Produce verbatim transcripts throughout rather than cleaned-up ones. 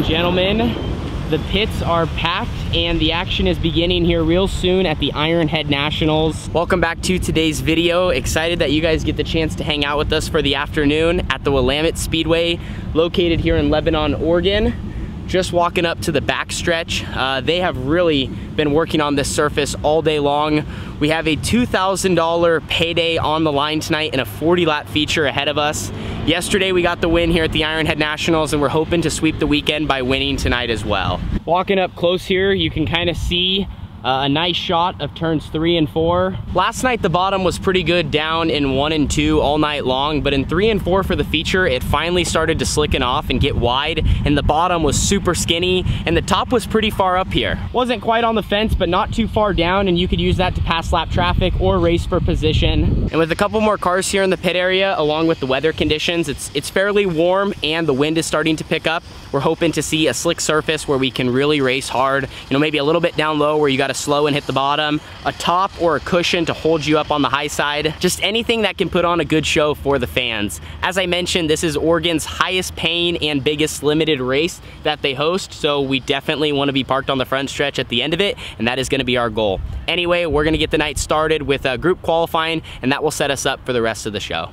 and gentlemen, the pits are packed and the action is beginning here real soon at the Ironhead Nationals. Welcome back to today's video. Excited that you guys get the chance to hang out with us for the afternoon at the Willamette Speedway, located here in Lebanon, Oregon. Just walking up to the backstretch. Uh, they have really been working on this surface all day long. We have a two thousand dollar payday on the line tonight and a forty lap feature ahead of us. Yesterday we got the win here at the Ironhead Nationals and we're hoping to sweep the weekend by winning tonight as well. Walking up close here, you can kind of see Uh, a nice shot of turns three and four. Last night the bottom was pretty good down in one and two all night long, but in three and four for the feature it finally started to slicken off and get wide, and the bottom was super skinny and the top was pretty far up here. Wasn't quite on the fence but not too far down, and you could use that to pass lap traffic or race for position. And with a couple more cars here in the pit area along with the weather conditions, it's, it's fairly warm and the wind is starting to pick up. We're hoping to see a slick surface where we can really race hard, you know, maybe a little bit down low where you got to slow and hit the bottom, a top or a cushion to hold you up on the high side, just anything that can put on a good show for the fans. As I mentioned, this is Oregon's highest paying and biggest limited race that they host, so we definitely want to be parked on the front stretch at the end of it, and that is going to be our goal. Anyway, we're going to get the night started with uh, group qualifying, and that will set us up for the rest of the show.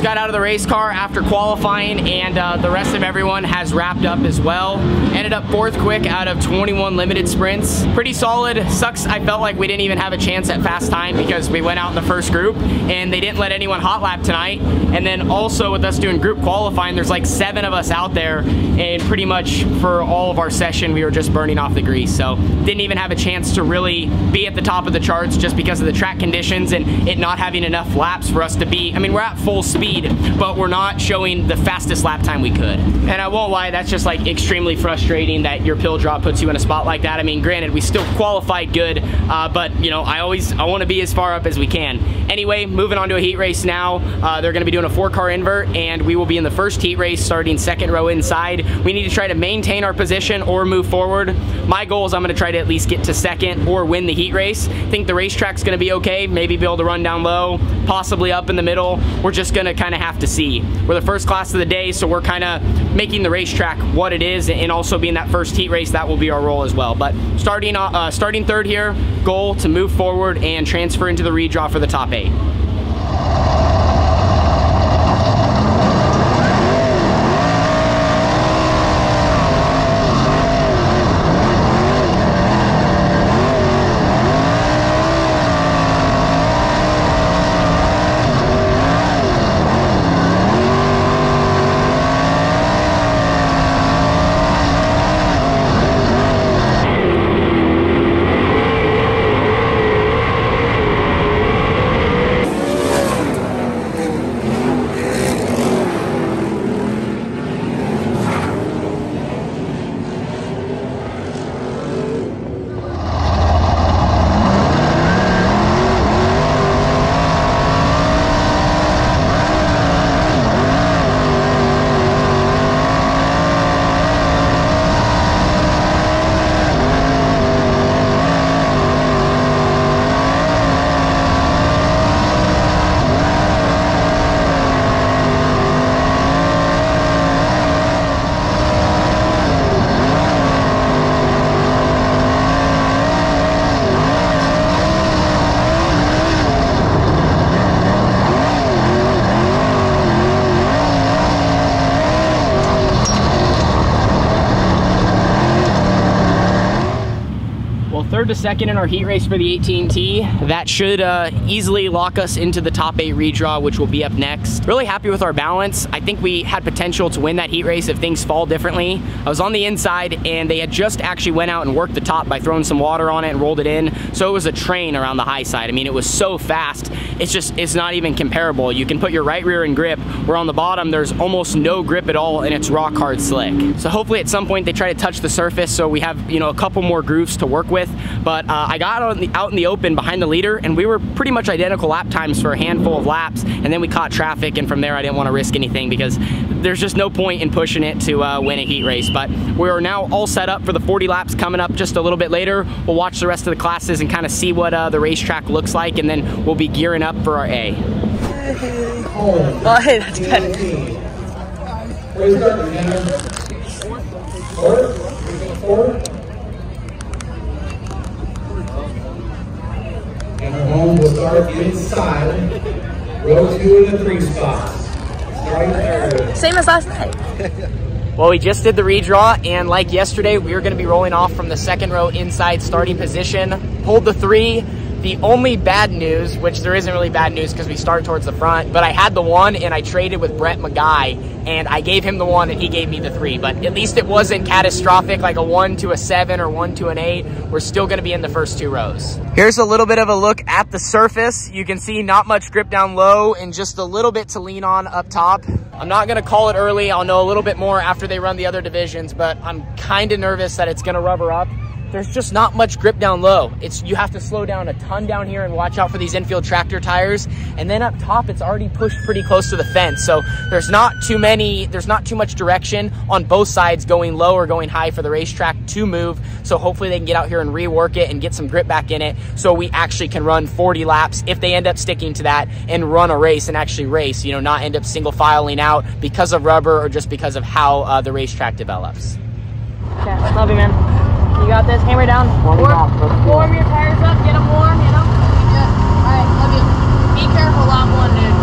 Got out of the race car after qualifying, and uh, the rest of everyone has wrapped up as well. Ended up fourth quick out of twenty-one limited sprints. Pretty solid. Sucks I felt like we didn't even have a chance at fast time because we went out in the first group and they didn't let anyone hot lap tonight. And then also with us doing group qualifying, there's like seven of us out there, and pretty much for all of our session we were just burning off the grease, so didn't even have a chance to really be at the top of the charts just because of the track conditions and it not having enough laps for us to be. I mean, we're at full speed but we're not showing the fastest lap time we could. And I won't lie, that's just like extremely frustrating that your pill drop puts you in a spot like that. I mean, granted, we still qualified good, uh, but you know, I always, I wanna be as far up as we can. Anyway, moving on to a heat race now. Uh, they're gonna be doing a four car invert and we will be in the first heat race starting second row inside. We need to try to maintain our position or move forward. My goal is I'm gonna try to at least get to second or win the heat race. I think the racetrack's gonna be okay, maybe be able to run down low, possibly up in the middle. We're just gonna kind of have to see. We're the first class of the day, so we're kind of making the racetrack what it is, and also being that first heat race, that will be our role as well. But starting uh, starting third here, goal to move forward and transfer into the redraw for the top eight. third to second in our heat race for the eighteen T. That should uh, easily lock us into the top eight redraw, which will be up next. Really happy with our balance. I think we had potential to win that heat race if things fall differently. I was on the inside and they had just actually went out and worked the top by throwing some water on it and rolled it in. So it was a train around the high side. I mean, it was so fast. It's just, it's not even comparable. You can put your right rear in grip, where on the bottom, there's almost no grip at all and it's rock hard slick. So hopefully at some point they try to touch the surface so we have, you know, a couple more grooves to work with. But uh, I got out in, the, out in the open behind the leader and we were pretty much identical lap times for a handful of laps, and then we caught traffic, and from there I didn't want to risk anything because there's just no point in pushing it to uh, win a heat race. But we are now all set up for the forty laps coming up just a little bit later. We'll watch the rest of the classes and kind of see what uh, the racetrack looks like, and then we'll be gearing up for our A. Oh, hey, that's good. And our home will start inside row two and the three spots. Starting third. Same as last night. Well, we just did the redraw, and like yesterday, we were going to be rolling off from the second row inside starting position. Pulled the three. The only bad news, which there isn't really bad news because we start towards the front, but I had the one and I traded with Brett McGuy, and I gave him the one and he gave me the three, but at least it wasn't catastrophic like a one to a seven or one to an eight. We're still going to be in the first two rows. Here's a little bit of a look at the surface. You can see not much grip down low and just a little bit to lean on up top. I'm not going to call it early. I'll know a little bit more after they run the other divisions, but I'm kind of nervous that it's going to rubber up. There's just not much grip down low. It's, you have to slow down a ton down here and watch out for these infield tractor tires. And then up top, it's already pushed pretty close to the fence. So there's not too many, there's not too much direction on both sides going low or going high for the racetrack to move. So hopefully they can get out here and rework it and get some grip back in it so we actually can run forty laps if they end up sticking to that and run a race and actually race, you know, not end up single filing out because of rubber or just because of how uh, the racetrack develops. Yeah, love you, man. You got this, hammer down, warm, warm your tires up, get them warm, you know? Yeah. All right, love you. Be careful, lap one, dude.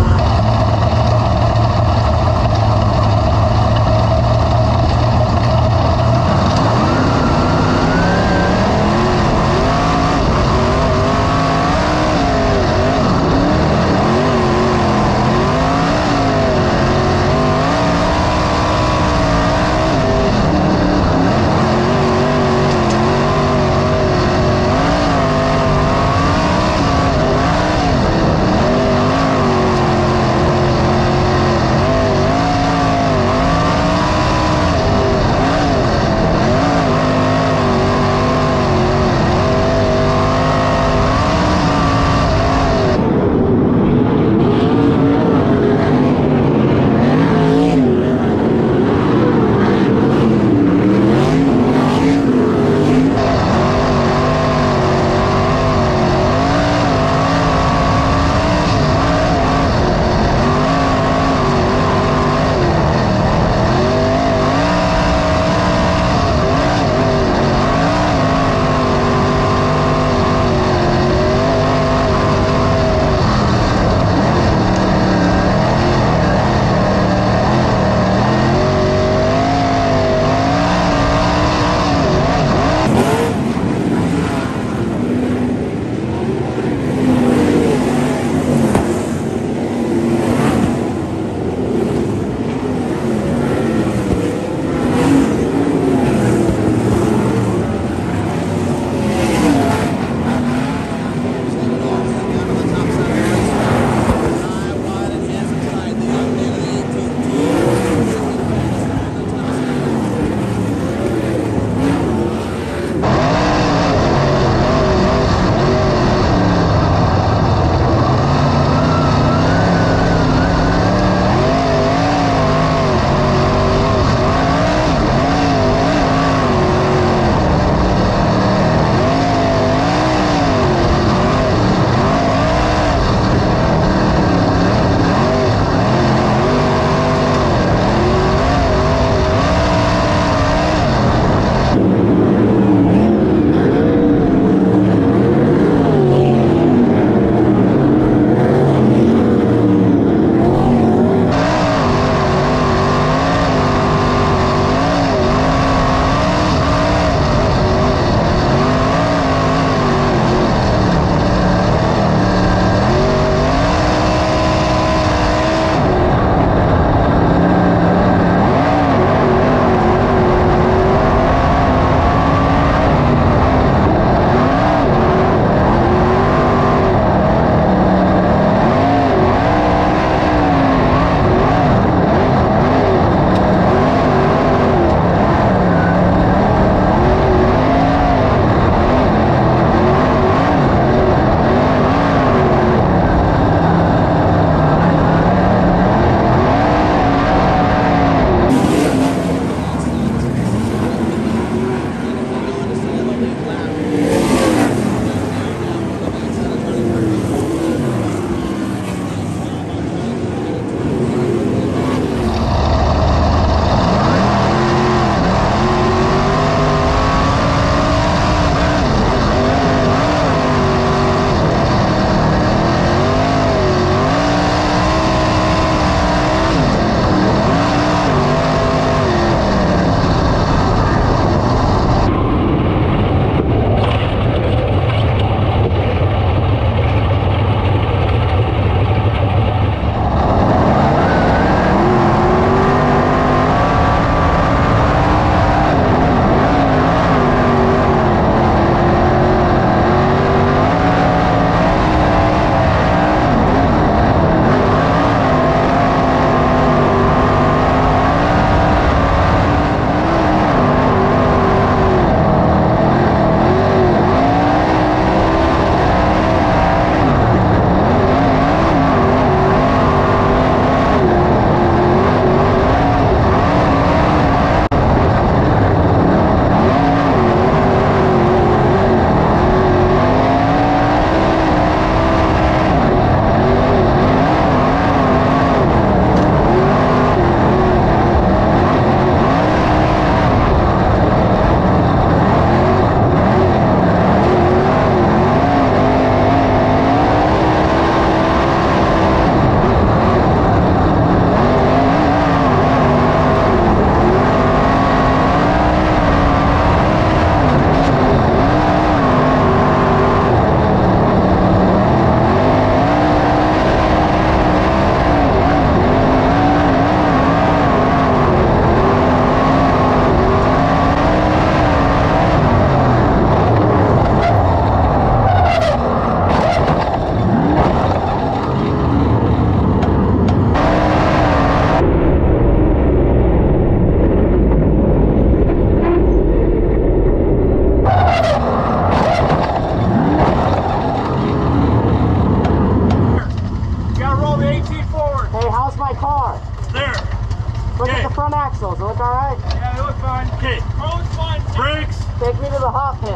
Take me to the hot pit.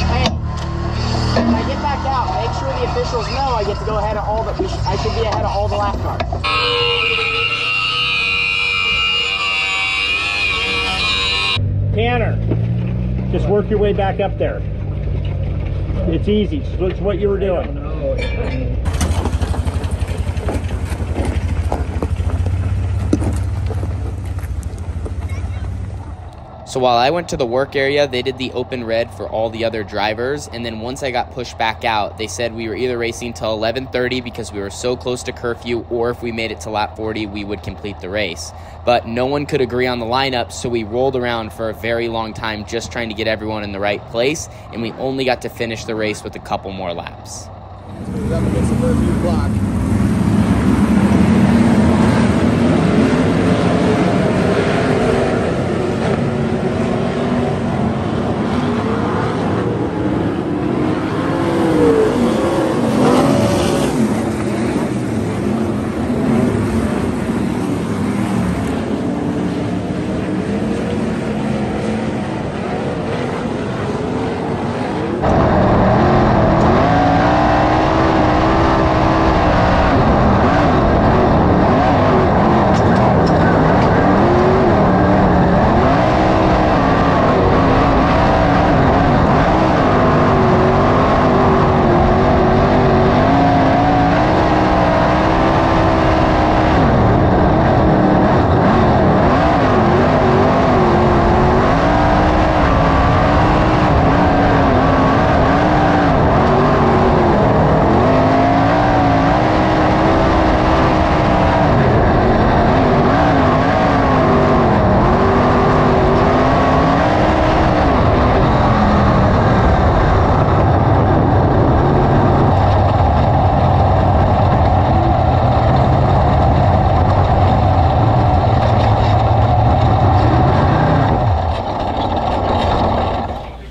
Hey, when I get back out, make sure the officials know I get to go ahead of all the, I should be ahead of all the lap cars. Tanner, just work your way back up there. It's easy, just look what you were doing. So while I went to the work area, they did the open red for all the other drivers. And then once I got pushed back out, they said we were either racing till eleven thirty because we were so close to curfew, or if we made it to lap forty, we would complete the race. But no one could agree on the lineup, so we rolled around for a very long time just trying to get everyone in the right place. And we only got to finish the race with a couple more laps. It's up against the curfew clock.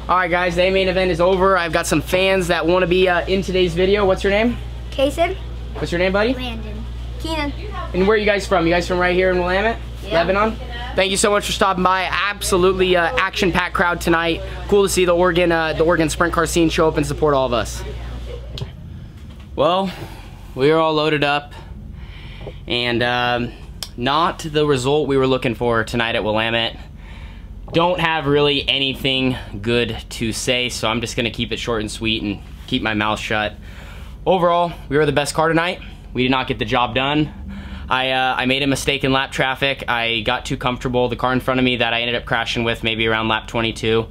Alright guys, the main event is over. I've got some fans that want to be uh, in today's video. What's your name? Kaysen. What's your name, buddy? Landon. Keenan. And where are you guys from? You guys from right here in Willamette? Yeah. Lebanon? Thank you so much for stopping by. Absolutely uh, action-packed crowd tonight. Cool to see the Oregon, uh, the Oregon sprint car scene show up and support all of us. Well, we are all loaded up. And um, not the result we were looking for tonight at Willamette. Don't have really anything good to say, so I'm just gonna keep it short and sweet and keep my mouth shut. Overall, we were the best car tonight. We did not get the job done. I, uh, I made a mistake in lap traffic. I got too comfortable. The car in front of me that I ended up crashing with maybe around lap twenty-two.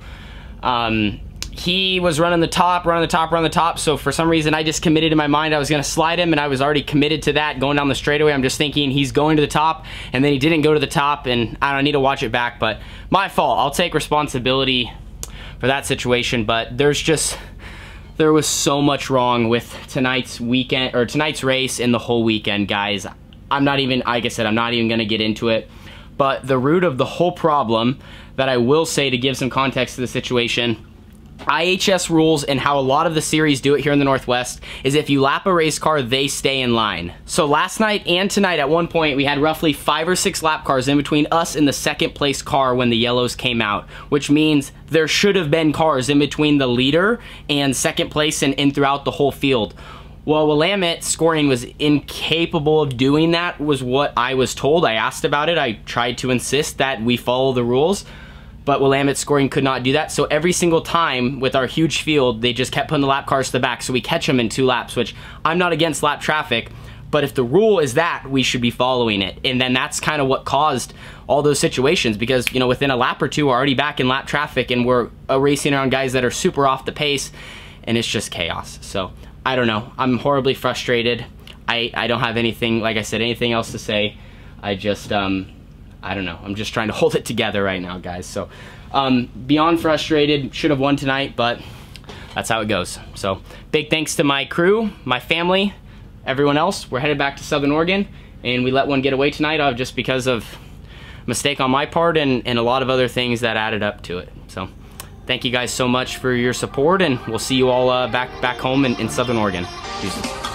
Um, he was running the top, running the top, running the top, so for some reason I just committed in my mind I was gonna slide him, and I was already committed to that going down the straightaway. I'm just thinking he's going to the top, and then he didn't go to the top, and I don't need to watch it back, but my fault. I'll take responsibility for that situation, but there's just, there was so much wrong with tonight's weekend, or tonight's race and the whole weekend, guys. I'm not even, like I said, I'm not even gonna get into it, but the root of the whole problem that I will say to give some context to the situation, I H S rules and how a lot of the series do it here in the Northwest is if you lap a race car, they stay in line. So last night and tonight at one point, we had roughly five or six lap cars in between us and the second place car when the yellows came out, which means there should have been cars in between the leader and second place and in throughout the whole field. Well, Willamette scoring was incapable of doing that, was what I was told. I asked about it. I tried to insist that we follow the rules. But Willamette scoring could not do that. So every single time with our huge field, they just kept putting the lap cars to the back. So we catch them in two laps, which I'm not against lap traffic. But if the rule is that, we should be following it. And then that's kind of what caused all those situations because, you know, within a lap or two, we're already back in lap traffic and we're racing around guys that are super off the pace and it's just chaos. So I don't know. I'm horribly frustrated. I, I don't have anything, like I said, anything else to say. I just, um... I don't know. I'm just trying to hold it together right now, guys. So um, beyond frustrated, should have won tonight, but that's how it goes. So big thanks to my crew, my family, everyone else. We're headed back to Southern Oregon, and we let one get away tonight uh, just because of mistake on my part and, and a lot of other things that added up to it. So thank you guys so much for your support, and we'll see you all uh, back back home in, in Southern Oregon. Peace.